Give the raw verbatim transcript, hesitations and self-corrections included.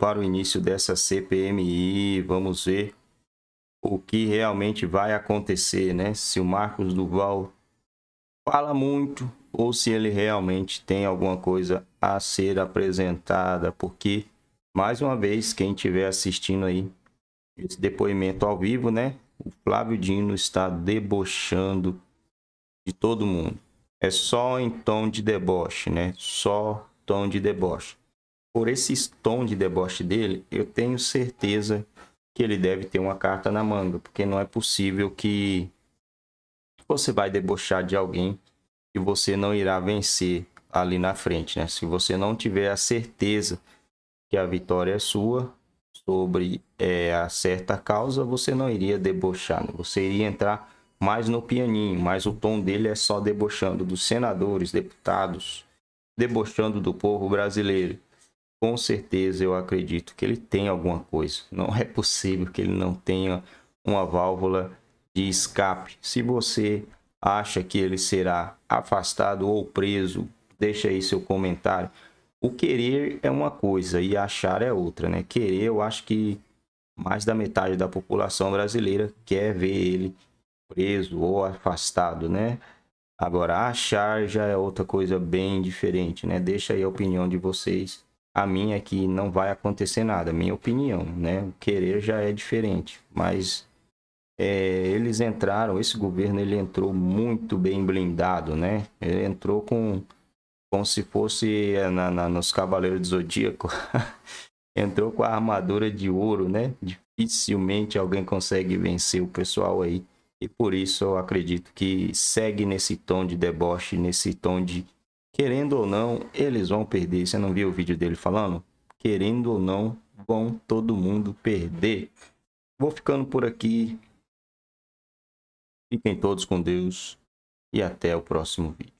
Para o início dessa C P M I, vamos ver o que realmente vai acontecer, né? Se o Marcos Duval fala muito ou se ele realmente tem alguma coisa a ser apresentada, porque, mais uma vez, quem estiver assistindo aí esse depoimento ao vivo, né? O Flávio Dino está debochando de todo mundo. É só em tom de deboche, né? Só tom de deboche. Por esse tom de deboche dele, eu tenho certeza que ele deve ter uma carta na manga, porque não é possível que você vai debochar de alguém e você não irá vencer ali na frente, né? Se você não tiver a certeza que a vitória é sua sobre é, a certa causa, você não iria debochar, né? Você iria entrar mais no pianinho, mas o tom dele é só debochando dos senadores, deputados, debochando do povo brasileiro. Com certeza eu acredito que ele tem alguma coisa. Não é possível que ele não tenha uma válvula de escape. Se você acha que ele será afastado ou preso, deixa aí seu comentário. O querer é uma coisa e achar é outra, né? Querer, eu acho que mais da metade da população brasileira quer ver ele preso ou afastado, né? Agora, achar já é outra coisa bem diferente, né? Deixa aí a opinião de vocês. A minha é que não vai acontecer nada, minha opinião, né? O querer já é diferente, mas é, eles entraram, esse governo ele entrou muito bem blindado, né? Ele entrou com, como se fosse na, na, nos Cavaleiros do Zodíaco, entrou com a armadura de ouro, né? Dificilmente alguém consegue vencer o pessoal aí, e por isso eu acredito que segue nesse tom de deboche, nesse tom de... Querendo ou não, eles vão perder. Você não viu o vídeo dele falando? Querendo ou não, vão todo mundo perder. Vou ficando por aqui. Fiquem todos com Deus e até o próximo vídeo.